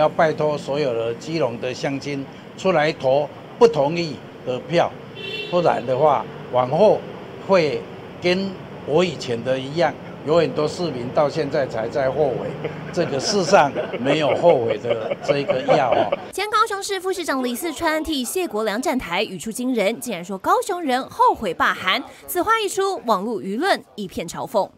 要拜托所有的基隆的乡亲出来投不同意的票，不然的话，往后会跟我以前的一样。 有很多市民到现在才在后悔，这个世上没有后悔的这个药哦。前高雄市副市长李四川替谢国樑站台，语出惊人，竟然说高雄人后悔罢韩。此话一出，网络舆论一片嘲讽。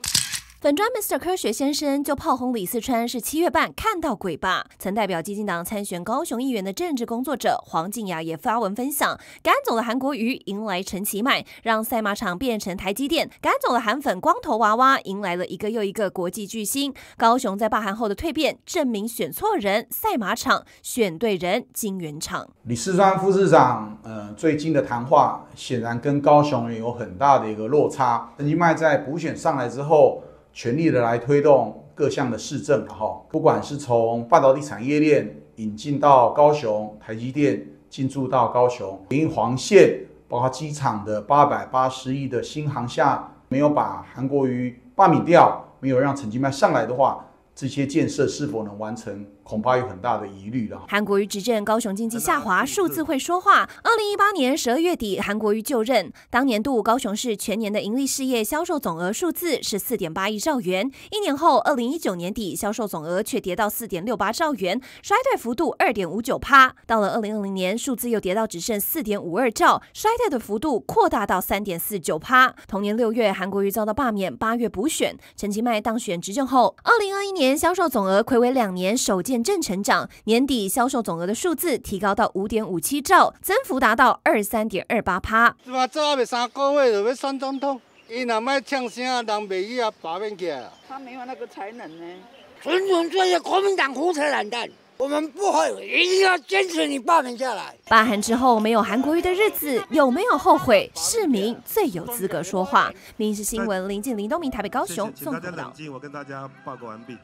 粉专 Mr. 科学先生就炮轰李四川是7月半看到鬼吧。曾代表基进党参选高雄议员的政治工作者黄靖雅也发文分享，赶走了韩国瑜，迎来陈其迈，让赛马场变成台积电；赶走了韩粉光头娃娃，迎来了一个又一个国际巨星。高雄在罢韩后的蜕变，证明选错人赛马场，选对人金元场。李四川副市长，最近的谈话显然跟高雄人有很大的一个落差。陈其迈在补选上来之后， 全力的来推动各项的市政，不管是从半导体产业链引进到高雄，台积电进驻到高雄，连黄线，包括机场的880亿的新航厦，没有把韩国瑜罢免掉，没有让陈其迈上来的话， 这些建设是否能完成，恐怕有很大的疑虑了。韩国瑜执政，高雄经济下滑，数字会说话。2018年12月底，韩国瑜就任，当年度高雄市全年的盈利事业销售总额数字是4.8亿兆元，1年后2019年底，销售总额却跌到4.68兆元，衰退幅度2.59%。到了2020年，数字又跌到只剩4.52兆，衰退的幅度扩大到3.49%。同年6月，韩国瑜遭到罢免，8月补选，陈其迈当选执政后，2021年销售总额睽违2年，首见正成长。年底销售总额的数字提高到5.57兆，增幅达到23.28%。他妈做阿袂3个月就要选总统，伊若卖呛声，人袂伊也罢免起来。他没有那个才能呢。纯纯粹粹国民党胡扯懒蛋。 我们不会，一定要坚持你罢免下来。罢韩之后没有韩国瑜的日子，有没有后悔？市民最有资格说话。民视新闻林静、林东明台北、高雄综合报道。我跟大家报告完毕。